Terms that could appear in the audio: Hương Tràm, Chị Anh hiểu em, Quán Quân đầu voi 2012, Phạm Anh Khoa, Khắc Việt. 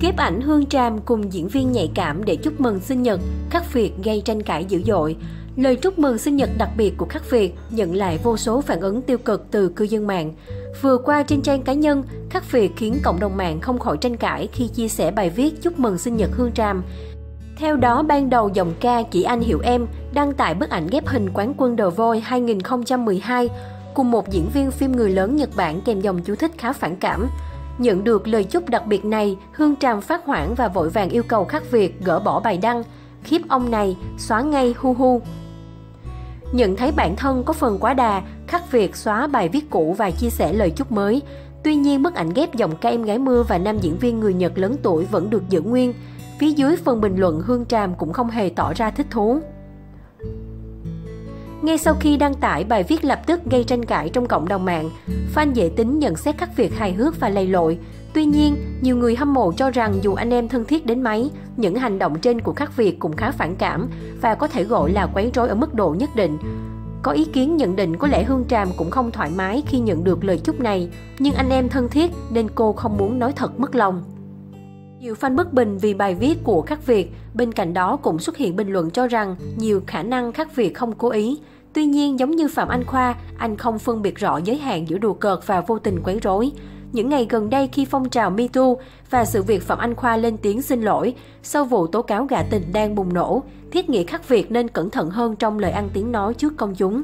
Ghép ảnh Hương Tràm cùng diễn viên nhạy cảm để chúc mừng sinh nhật, Khắc Việt gây tranh cãi dữ dội. Lời chúc mừng sinh nhật đặc biệt của Khắc Việt nhận lại vô số phản ứng tiêu cực từ cư dân mạng. Vừa qua trên trang cá nhân, Khắc Việt khiến cộng đồng mạng không khỏi tranh cãi khi chia sẻ bài viết chúc mừng sinh nhật Hương Tràm. Theo đó, ban đầu giọng ca Chị Anh Hiểu Em đăng tải bức ảnh ghép hình Quán Quân đầu voi 2012 cùng một diễn viên phim người lớn Nhật Bản kèm dòng chú thích khá phản cảm. Nhận được lời chúc đặc biệt này, Hương Tràm phát hoảng và vội vàng yêu cầu Khắc Việt gỡ bỏ bài đăng. Khiếp ông này, xóa ngay hu hu. Nhận thấy bản thân có phần quá đà, Khắc Việt xóa bài viết cũ và chia sẻ lời chúc mới. Tuy nhiên, bức ảnh ghép giọng ca Em Gái Mưa và nam diễn viên người Nhật lớn tuổi vẫn được giữ nguyên. Phía dưới phần bình luận, Hương Tràm cũng không hề tỏ ra thích thú. Ngay sau khi đăng tải, bài viết lập tức gây tranh cãi trong cộng đồng mạng. Fan dễ tính nhận xét Khắc Việt hài hước và lầy lội. Tuy nhiên, nhiều người hâm mộ cho rằng dù anh em thân thiết đến mấy, những hành động trên của Khắc Việt cũng khá phản cảm và có thể gọi là quấy rối ở mức độ nhất định. Có ý kiến nhận định có lẽ Hương Tràm cũng không thoải mái khi nhận được lời chúc này, nhưng anh em thân thiết nên cô không muốn nói thật mất lòng. Nhiều fan bất bình vì bài viết của Khắc Việt, bên cạnh đó cũng xuất hiện bình luận cho rằng nhiều khả năng Khắc Việt không cố ý. Tuy nhiên, giống như Phạm Anh Khoa, anh không phân biệt rõ giới hạn giữa đùa cợt và vô tình quấy rối. Những ngày gần đây khi phong trào Me Too và sự việc Phạm Anh Khoa lên tiếng xin lỗi sau vụ tố cáo gạ tình đang bùng nổ, thiết nghĩ Khắc Việt nên cẩn thận hơn trong lời ăn tiếng nói trước công chúng.